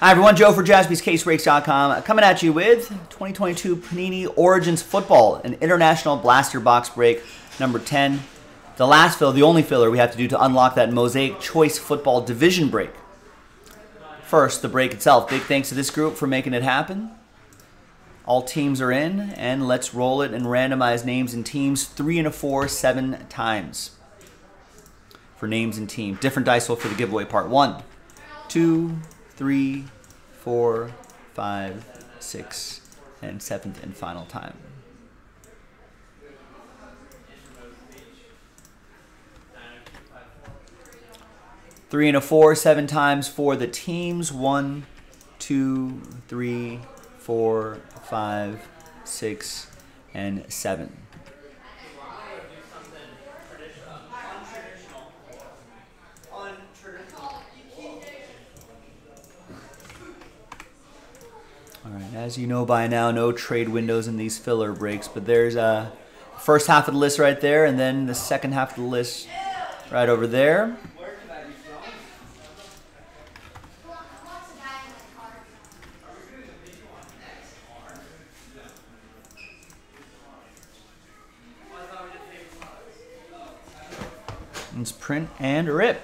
Hi everyone, Joe for JaspysCaseBreaks.com coming at you with 2022 Panini Origins Football, an international blaster box break, number 10. The last fill, the only filler we have to do to unlock that Mosaic Choice Football division break. First, the break itself. Big thanks to this group for making it happen. All teams are in, and let's roll it and randomize names and teams 3 and 4 7 times. For names and team. Different dice roll for the giveaway part. 1, 2, 3, 4, 5, 6, and 7th and final time. Three and a four, 7 times for the teams. 1, 2, 3, 4, 5, 6, and 7. All right, as you know by now, no trade windows in these filler breaks, but there's the first half of the list right there, and then the second half of the list right over there. It's print and rip.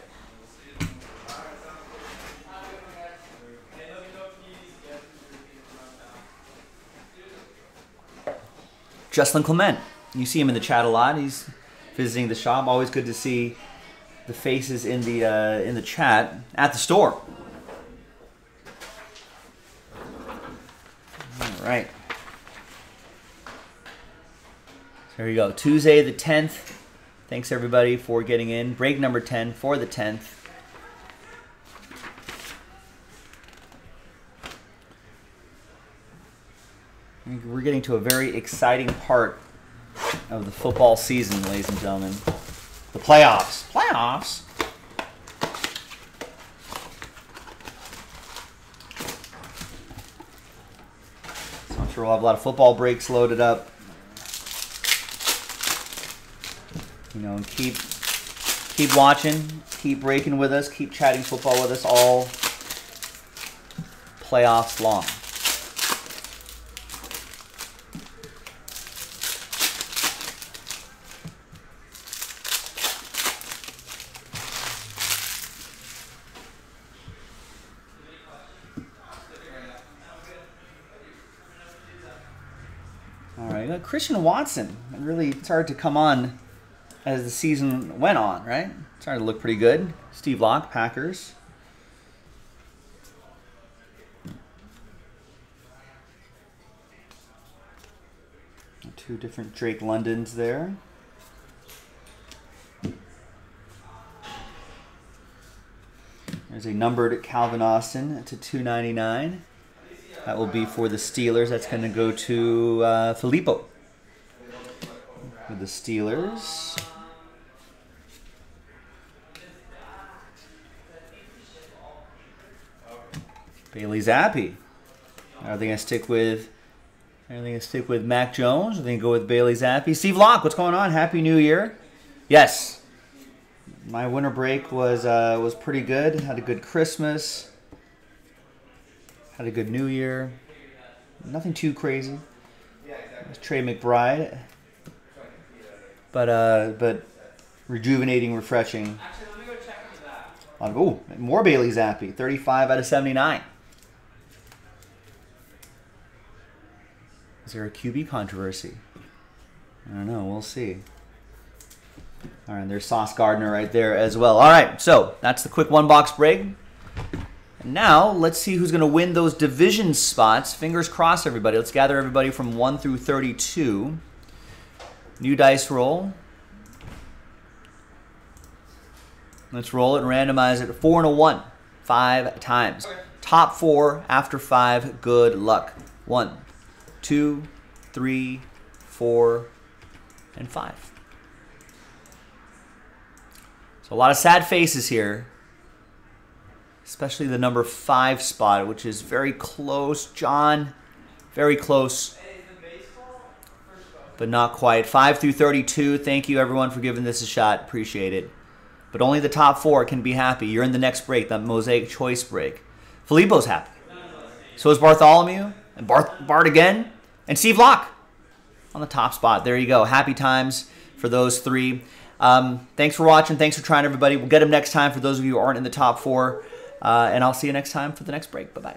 Justin Clement. You see him in the chat a lot. He's visiting the shop. Always good to see the faces in the chat at the store. All right. There you go. Tuesday the 10th. Thanks everybody for getting in. Break number 10 for the 10th. We're getting to a very exciting part of the football season, ladies and gentlemen. The playoffs. Playoffs? So I'm sure we'll have a lot of football breaks loaded up. You know, and keep watching, keep breaking with us, keep chatting football with us all playoffs long. Christian Watson, really started to come on as the season went on, right? Started to look pretty good. Steve Locke, Packers. Two different Drake Londons there. There's a numbered Calvin Austin to 299. That will be for the Steelers. That's going to go to Filippo. For the Steelers. Bailey Zappe. Are they going to stick with? Are they going to stick with Mac Jones? Are they going to go with Bailey Zappe? Steve Locke, what's going on? Happy New Year! Yes, my winter break was pretty good. Had a good Christmas. Had a good New Year. Nothing too crazy. It was Trey McBride. But rejuvenating, refreshing. Oh, more Bailey Zappe, 35 out of 79. Is there a QB controversy? I don't know. We'll see. All right, there's Sauce Gardner right there as well. All right, so that's the quick one-box break. And now let's see who's going to win those division spots. Fingers crossed, everybody. Let's gather everybody from 1 through 32. New dice roll. Let's roll it and randomize it. 4 and a 1. 5 times. Top 4 after 5. Good luck. 1, 2, 3, 4, and 5. So a lot of sad faces here. Especially the number 5 spot, which is very close. John, very close. But not quite. 5 through 32. Thank you, everyone, for giving this a shot. Appreciate it. But only the top 4 can be happy. You're in the next break, the Mosaic Choice break. Filippo's happy. So is Bartholomew and Bart again. And Steve Locke on the top spot. There you go. Happy times for those three. Thanks for watching. Thanks for trying, everybody. We'll get them next time for those of you who aren't in the top four. And I'll see you next time for the next break. Bye-bye.